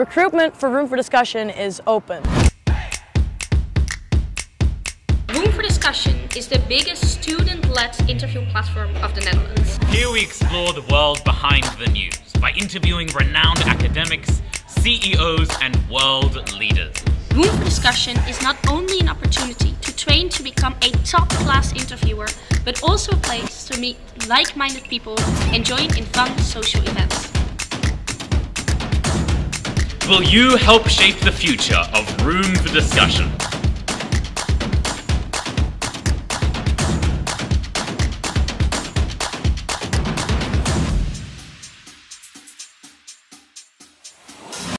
Recruitment for Room for Discussion is open. Room for Discussion is the biggest student-led interview platform of the Netherlands. Here we explore the world behind the news by interviewing renowned academics, CEOs, and world leaders. Room for Discussion is not only an opportunity to train to become a top-class interviewer, but also a place to meet like-minded people and join in fun social events. Will you help shape the future of Room for Discussion?